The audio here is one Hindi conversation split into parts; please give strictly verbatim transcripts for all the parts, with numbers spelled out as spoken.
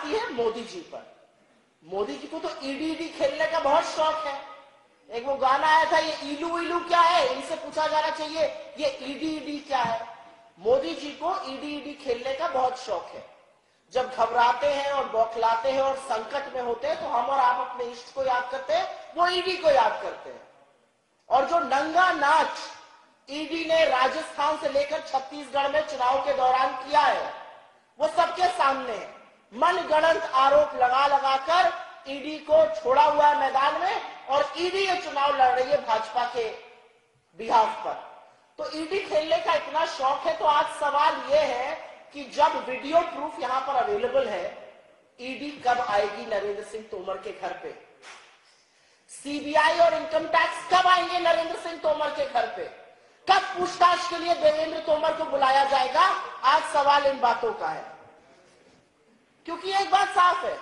आती है मोदी जी पर। मोदी जी को तो ईडी ईडी खेलने का बहुत शौक है। एक वो गाना आया था, ये इलू इलू क्या है, इनसे पूछा जाना चाहिए ये ईडी ईडी क्या है। मोदी जी को ईडी ईडी खेलने का बहुत शौक है। जब घबराते हैं और बौखलाते हैं और संकट में होते हैं तो हम और आप अपने इष्ट को याद करते हैं, वो ईडी को याद करते हैं। और जो नंगा नाच ईडी ने राजस्थान से लेकर छत्तीसगढ़ में चुनाव के दौरान किया है वो सबके सामने मनगढ़ंत आरोप लगा लगा कर ईडी को छोड़ा हुआ है मैदान में, और ईडी ये चुनाव लड़ रही है भाजपा के बिहाफ पर। तो ईडी खेलने का इतना शौक है तो आज सवाल ये है कि जब वीडियो प्रूफ यहां पर अवेलेबल है, ईडी कब आएगी नरेंद्र सिंह तोमर के घर पे? सीबीआई और इनकम टैक्स कब आएंगे नरेंद्र सिंह तोमर के घर पे? कब पूछताछ के लिए देवेंद्र तोमर को बुलाया जाएगा? आज सवाल इन बातों का है, क्योंकि एक बात साफ है,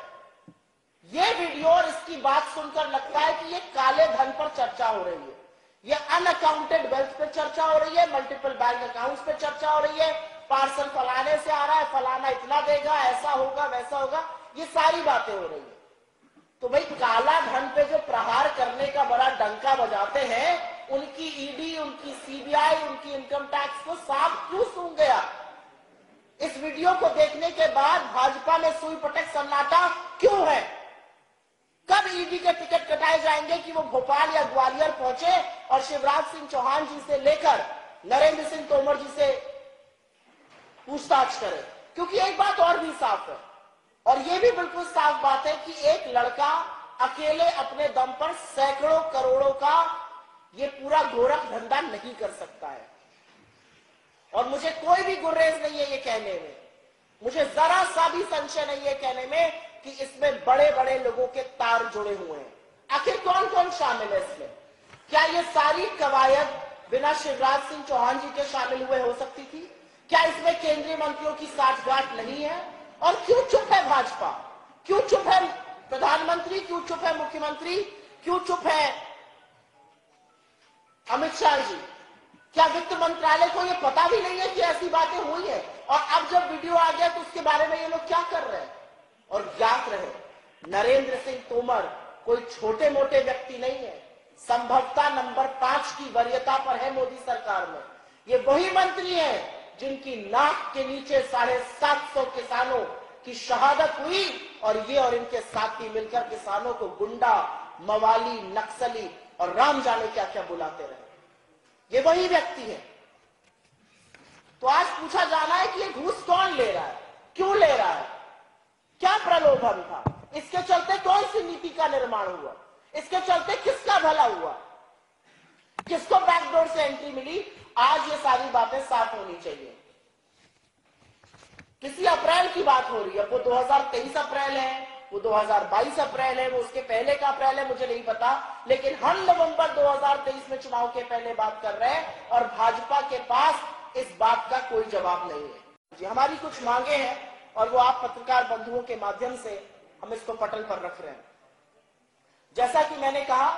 ये वीडियो और इसकी बात सुनकर लगता है कि ये काले धन पर चर्चा हो रही है, ये अनअकाउंटेड वेल्थ पे चर्चा हो रही है, मल्टीपल बैंक अकाउंट्स पे चर्चा हो रही है, पार्सल फलाने से आ रहा है, फलाना इतना देगा, ऐसा होगा वैसा होगा, ये सारी बातें हो रही है। तो भाई काला धन पे जो प्रहार करने का बड़ा डंका बजाते हैं, उनकी ईडी, उनकी सीबीआई, उनकी इनकम टैक्स को साफ क्यों सूंघ गया? इस वीडियो को देखने के बाद भाजपा में सुई पटक सन्नाटा क्यों है? कब ईडी के टिकट कटाए जाएंगे कि वो भोपाल या ग्वालियर पहुंचे और शिवराज सिंह चौहान जी से लेकर नरेंद्र सिंह तोमर जी से पूछताछ करें? क्योंकि एक बात और भी साफ है, और ये भी बिल्कुल साफ बात है कि एक लड़का अकेले अपने दम पर सैकड़ों करोड़ों का ये पूरा गोरख धंधा नहीं कर सकता है। और मुझे कोई भी गुरेज नहीं है ये कहने में, मुझे जरा सा भी संशय नहीं है कहने में कि इसमें बड़े बड़े लोगों के तार जुड़े हुए हैं। आखिर कौन कौन शामिल है इसमें? क्या ये सारी कवायद बिना शिवराज सिंह चौहान जी के शामिल हुए हो सकती थी? क्या इसमें केंद्रीय मंत्रियों की साठगांठ नहीं है? और क्यों चुप है भाजपा? क्यों चुप है प्रधानमंत्री? क्यों चुप है मुख्यमंत्री? क्यों चुप है अमित शाह जी? क्या वित्त मंत्रालय को यह पता भी नहीं है कि ऐसी बातें हुई है? और अब जब वीडियो आ गया तो उसके बारे में ये लोग क्या कर रहे हैं? और याद रहे, नरेंद्र सिंह तोमर कोई छोटे मोटे व्यक्ति नहीं है। संभवतः नंबर पांच की वरीयता पर है मोदी सरकार में। ये वही मंत्री हैं जिनकी नाक के नीचे साढ़े सात सौ किसानों की शहादत हुई और ये और इनके साथी मिलकर किसानों को गुंडा, मवाली, नक्सली और राम जाने क्या क्या बुलाते रहे। ये वही व्यक्ति है। तो आज पूछा जाना है कि ये घूस कौन ले रहा है, क्यों ले रहा है, क्या प्रलोभन था, इसके चलते कौन सी नीति का निर्माण हुआ, इसके चलते किसका भला हुआ, किसको बैकडोर से एंट्री मिली। आज ये सारी बातें साफ होनी चाहिए। किसी अप्रैल की बात हो रही है, वो दो हज़ार तेईस अप्रैल है, वो दो हज़ार बाईस अप्रैल है, वो उसके पहले का अप्रैल है, मुझे नहीं पता, लेकिन हम नवंबर दो हज़ार तेईस में चुनाव के पहले बात कर रहे हैं और भाजपा के पास इस बात का कोई जवाब नहीं है। जी, हमारी कुछ मांगे हैं और वो आप पत्रकार बंधुओं के माध्यम से हम इसको पटल पर रख रहे हैं। जैसा कि मैंने कहा,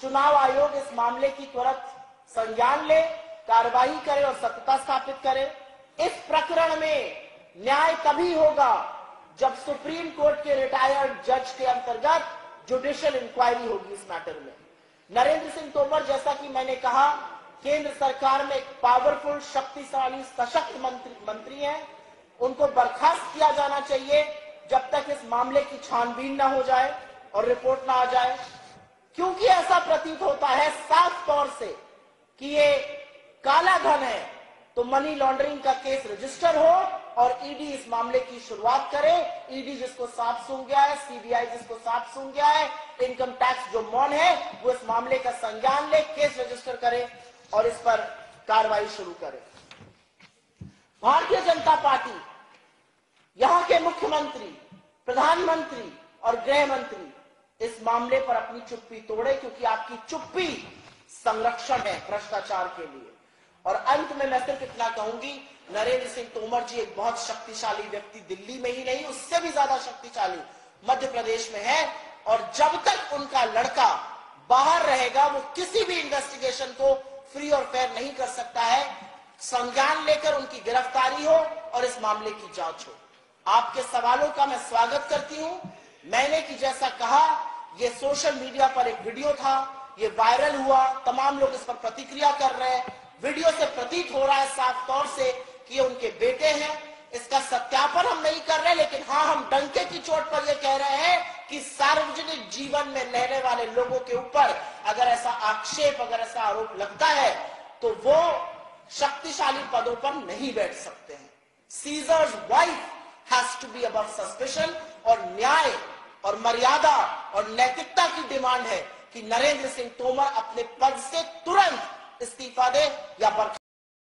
चुनाव आयोग इस मामले की त्वरित संज्ञान ले, कार्रवाई करे और सत्यता स्थापित करे। इस प्रकरण में न्याय तभी होगा जब सुप्रीम कोर्ट के रिटायर्ड जज के अंतर्गत जुडिशियल इंक्वायरी होगी इस मैटर में। नरेंद्र सिंह तोमर, जैसा कि मैंने कहा, केंद्र सरकार में एक पावरफुल, शक्तिशाली, सशक्त मंत्री मंत्री है। उनको बर्खास्त किया जाना चाहिए जब तक इस मामले की छानबीन ना हो जाए और रिपोर्ट ना आ जाए, क्योंकि ऐसा प्रतीत होता है साफ तौर से कि ये काला धन है। तो मनी लॉन्ड्रिंग का केस रजिस्टर हो और ईडी इस मामले की शुरुआत करे। ईडी जिसको साफ सूंघ गया है, सीबीआई जिसको साफ सूंघ गया है, इनकम टैक्स जो मौन है, वो इस मामले का संज्ञान ले, केस रजिस्टर करे और इस पर कार्रवाई शुरू करे। भारतीय जनता पार्टी, यहाँ के मुख्यमंत्री, प्रधानमंत्री और गृह मंत्री इस मामले पर अपनी चुप्पी तोड़े, क्योंकि आपकी चुप्पी संरक्षण है भ्रष्टाचार के लिए। और अंत में मैं सिर्फ इतना कहूंगी, नरेंद्र सिंह तोमर जी एक बहुत शक्तिशाली व्यक्ति, दिल्ली में ही नहीं, उससे भी ज्यादा शक्तिशाली मध्य प्रदेश में है, और जब तक उनका लड़का बाहर रहेगा वो किसी भी इन्वेस्टिगेशन को फ्री और फेयर नहीं कर सकता है। संज्ञान लेकर उनकी गिरफ्तारी हो और इस मामले की जांच हो। आपके सवालों का मैं स्वागत करती हूँ। मैंने कि जैसा कहा, ये सोशल मीडिया पर एक वीडियो था, ये वायरल हुआ, तमाम लोग इस पर प्रतिक्रिया कर रहे हैं। वीडियो से प्रतीत हो रहा है साफ तौर से कि ये उनके बेटे हैं। इसका सत्यापन हम नहीं कर रहे, लेकिन हाँ, हम डंके की चोट पर ये कह रहे हैं कि सार्वजनिक जीवन में रहने वाले लोगों के ऊपर अगर ऐसा आक्षेप, अगर ऐसा आरोप लगता है तो वो शक्तिशाली पदों पर नहीं बैठ सकते हैं। Caesar's wife has to be above suspicion. और न्याय और मर्यादा और नैतिकता की डिमांड है कि नरेंद्र सिंह तोमर अपने पद से तुरंत इस्तीफा दे या बर्खास्त।